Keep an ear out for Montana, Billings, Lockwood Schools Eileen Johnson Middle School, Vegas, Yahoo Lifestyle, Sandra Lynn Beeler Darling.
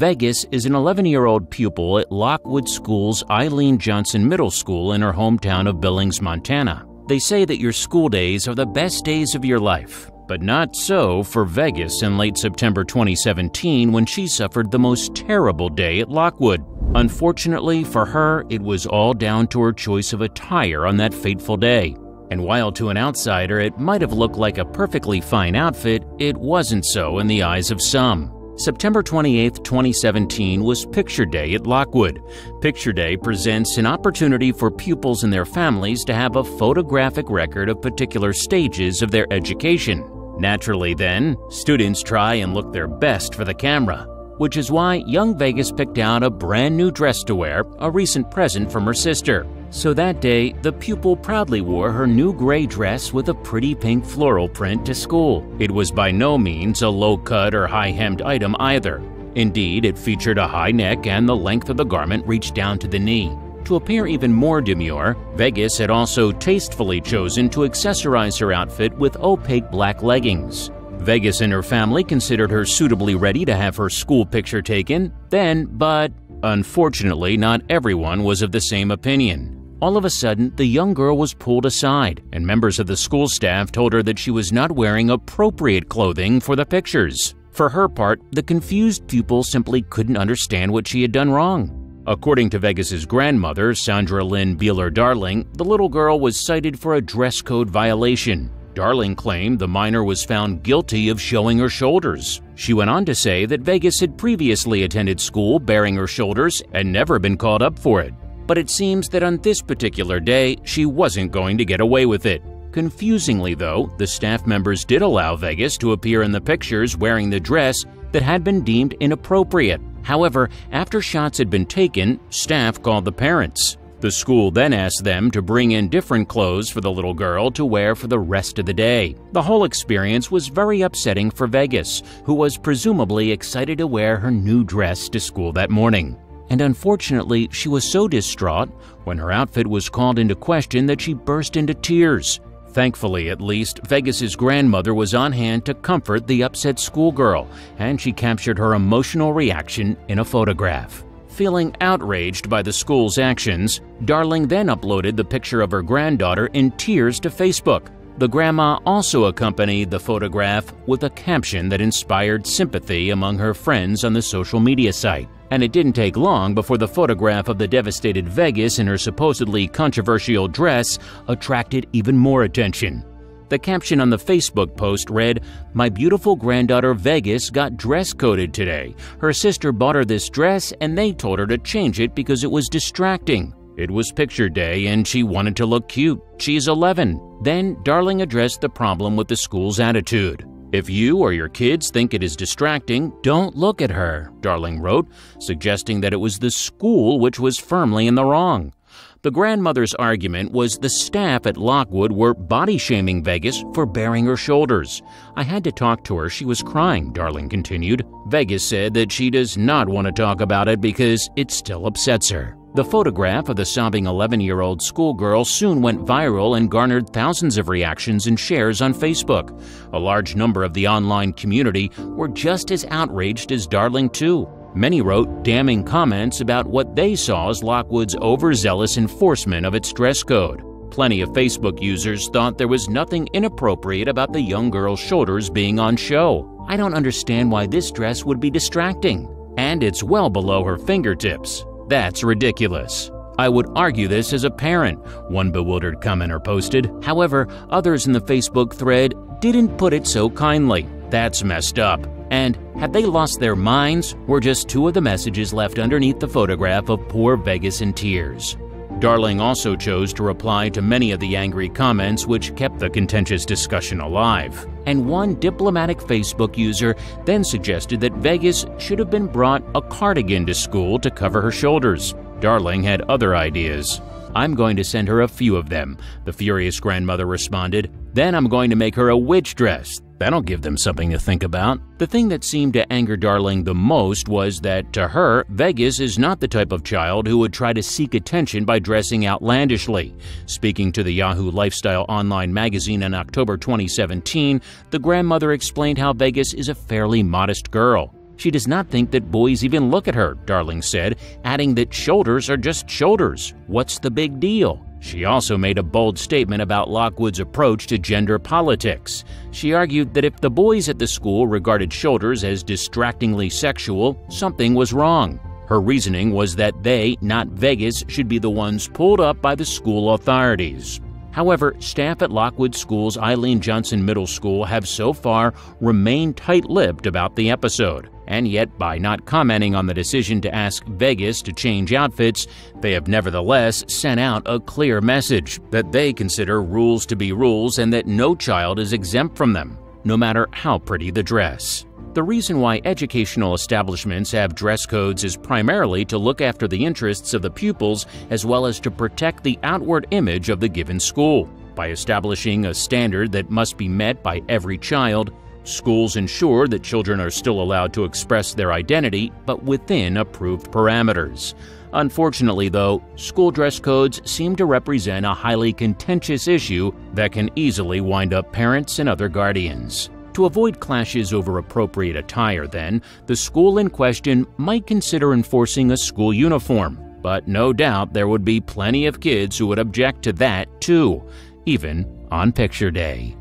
Vegas is an 11-year-old pupil at Lockwood Schools Eileen Johnson Middle School in her hometown of Billings, Montana. They say that your school days are the best days of your life, but not so for Vegas in late September 2017 when she suffered the most terrible day at Lockwood. Unfortunately for her, it was all down to her choice of attire on that fateful day. And while to an outsider it might have looked like a perfectly fine outfit, it wasn't so in the eyes of some. September 28, 2017 was Picture Day at Lockwood. Picture Day presents an opportunity for pupils and their families to have a photographic record of particular stages of their education. Naturally then, students try and look their best for the camera, which is why young Vegas picked out a brand new dress to wear, a recent present from her sister. So that day, the pupil proudly wore her new gray dress with a pretty pink floral print to school. It was by no means a low-cut or high-hemmed item either. Indeed, it featured a high neck and the length of the garment reached down to the knee. To appear even more demure, Vegas had also tastefully chosen to accessorize her outfit with opaque black leggings. Vegas and her family considered her suitably ready to have her school picture taken then, but unfortunately, not everyone was of the same opinion. All of a sudden, the young girl was pulled aside, and members of the school staff told her that she was not wearing appropriate clothing for the pictures. For her part, the confused pupil simply couldn't understand what she had done wrong. According to Vegas's grandmother, Sandra Lynn Beeler Darling, the little girl was cited for a dress code violation. Darling claimed the minor was found guilty of showing her shoulders. She went on to say that Vegas had previously attended school bearing her shoulders and never been called up for it. But it seems that on this particular day, she wasn't going to get away with it. Confusingly though, the staff members did allow Vegas to appear in the pictures wearing the dress that had been deemed inappropriate. However, after shots had been taken, staff called the parents. The school then asked them to bring in different clothes for the little girl to wear for the rest of the day. The whole experience was very upsetting for Vegas, who was presumably excited to wear her new dress to school that morning. And unfortunately, she was so distraught when her outfit was called into question that she burst into tears. Thankfully, at least, Vegas's grandmother was on hand to comfort the upset schoolgirl, and she captured her emotional reaction in a photograph. Feeling outraged by the school's actions, Darling then uploaded the picture of her granddaughter in tears to Facebook. The grandma also accompanied the photograph with a caption that inspired sympathy among her friends on the social media site. And it didn't take long before the photograph of the devastated Vegas in her supposedly controversial dress attracted even more attention. The caption on the Facebook post read, "My beautiful granddaughter Vegas got dress coded today. Her sister bought her this dress and they told her to change it because it was distracting. It was picture day and she wanted to look cute. She's 11. Then Darling addressed the problem with the school's attitude. "If you or your kids think it is distracting, don't look at her," Darling wrote, suggesting that it was the school which was firmly in the wrong. The grandmother's argument was the staff at Lockwood were body-shaming Vegas for baring her shoulders. "I had to talk to her. She was crying," Darling continued. Vegas said that she does not want to talk about it because it still upsets her. The photograph of the sobbing 11-year-old schoolgirl soon went viral and garnered thousands of reactions and shares on Facebook. A large number of the online community were just as outraged as Darling too. Many wrote damning comments about what they saw as Lockwood's overzealous enforcement of its dress code. Plenty of Facebook users thought there was nothing inappropriate about the young girl's shoulders being on show. "I don't understand why this dress would be distracting. And it's well below her fingertips. That's ridiculous. I would argue this as a parent," one bewildered commenter posted. However, others in the Facebook thread didn't put it so kindly. "That's messed up." And "Have they lost their minds?" were just two of the messages left underneath the photograph of poor Vegas in tears. Darling also chose to reply to many of the angry comments, which kept the contentious discussion alive. And one diplomatic Facebook user then suggested that Vegas should have been brought a cardigan to school to cover her shoulders. Darling had other ideas. "I'm going to send her a few of them," the furious grandmother responded. "Then I'm going to make her a witch dress. That'll give them something to think about." The thing that seemed to anger Darling the most was that, to her, Vegas is not the type of child who would try to seek attention by dressing outlandishly. Speaking to the Yahoo Lifestyle online magazine in October 2017, the grandmother explained how Vegas is a fairly modest girl. She does not think that boys even look at her, Darling said, adding that shoulders are just shoulders. What's the big deal? She also made a bold statement about Lockwood's approach to gender politics. She argued that if the boys at the school regarded shoulders as distractingly sexual, something was wrong. Her reasoning was that they, not Vegas, should be the ones pulled up by the school authorities. However, staff at Lockwood Schools Eileen Johnson Middle School have so far remained tight-lipped about the episode. And yet, by not commenting on the decision to ask Vegas to change outfits, they have nevertheless sent out a clear message that they consider rules to be rules and that no child is exempt from them, no matter how pretty the dress. The reason why educational establishments have dress codes is primarily to look after the interests of the pupils as well as to protect the outward image of the given school. By establishing a standard that must be met by every child, schools ensure that children are still allowed to express their identity, but within approved parameters. Unfortunately, though, school dress codes seem to represent a highly contentious issue that can easily wind up parents and other guardians. To avoid clashes over appropriate attire, then, the school in question might consider enforcing a school uniform, but no doubt there would be plenty of kids who would object to that, too, even on picture day.